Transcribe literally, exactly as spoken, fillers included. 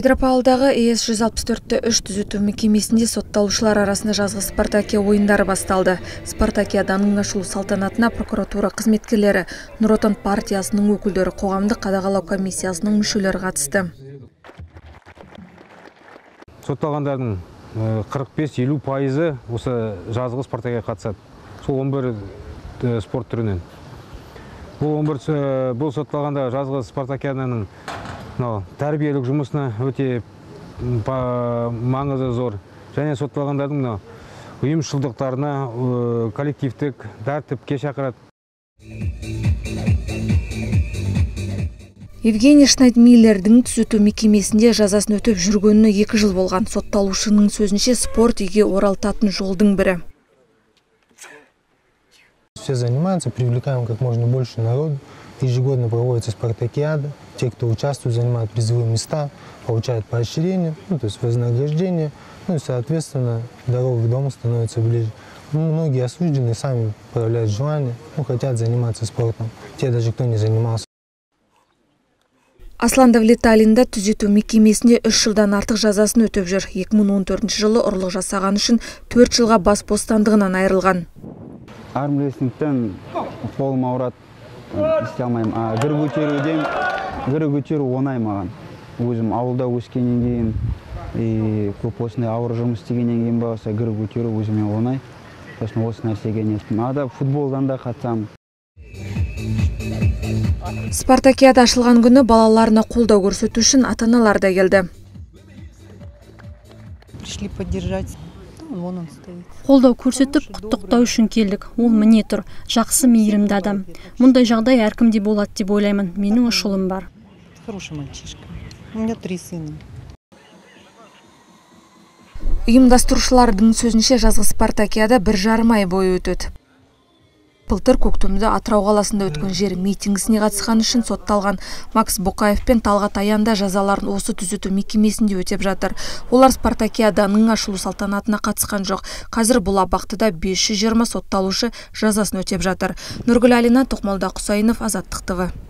Петропавлдағы Е С жүз алпыс төрт үш түзету мекемесінде сотталушылар арасында жазғы Спартакия ойындары басталды. Спартакияның ашылу салтанатына прокуратура қызметкерлері, Нұр Отан партиясының өкілдері, қоғамдық қадағалау комиссиясының мүшелері қатысты. Сотталғандардың қырық бес елу пайызы осы жазғы Спартакия қатысады. Сол он бір спорт түрінен. Бұл сотталғанда жазғы Спартакияның тәрбиелік жұмысына өте маңызы зор. Және сотталғандардың ұйымшылдықтарына, коллективтік, тәртіпке шақырады. Евгений Шнайдмиллердің түзету мекемесінде жазасын өтіп жүргеніне екі жыл болған сотталушының сөзінше спорт үйге оралтатын жолдың бірі. Все занимаются, привлекаем как можно больше народу. Ежегодно проводится спартакиада. Те, кто участвует, занимают призовые места, получают поощрение, ну, то есть вознаграждение. Ну и, соответственно, дорога к дому становится ближе. Ну, многие осужденные сами проявляют желание, ну, хотят заниматься спортом. Те даже, кто не занимался. Нұрғыл Алина түзету мекемесінде үш жылдан артық жазасын өтіп жүр. екі мың он төртінші жылы ұрлық жасаған үшін төрт жылға бас бостандығынан айырылған. Армрестлингтен қолым ауырады, істей алмаймын. Жүр көтеруден, жүр көтеру оңай маған. Өзім ауылда өскеннен кейін, көп осындай ауыр жұмыс істегеннен кейін болса, жүр көтеру өзіме оңай. Сосын осы нәрсеге неттім. Ада футболдан да қатысамын. Спартакияда ашылған күні балаларына қолдау көрсету үшін ата-аналар да келді. Қолдау көрсетіп, құттықтау үшін келдік. Ол міне тұр, жақсы мейірімді адам. Мұндай жағдай әркімде болады деп ойлаймын. Менің үш ұлым бар. Ұйымдастырушылардың сөзінше жазғы Спартакияда бір жарым ай бойы өтеді. Былтыр көктемде Атырау қаласында өткен жер митингісіне қатысқан үшін сотталған Макс Боқаев пен Талғат Аянда жазаларын осы түзету мекемесінде өтеп жатыр. Олар Спартакияданың ашылу салтанатына қатысқан жоқ. Қазір бұл абақтыда бес жүз жиырма сотталушы жазасын өтеп жатыр. Нұрғыл Алина Тұқмалда Құсайынов, Азаттық Т В.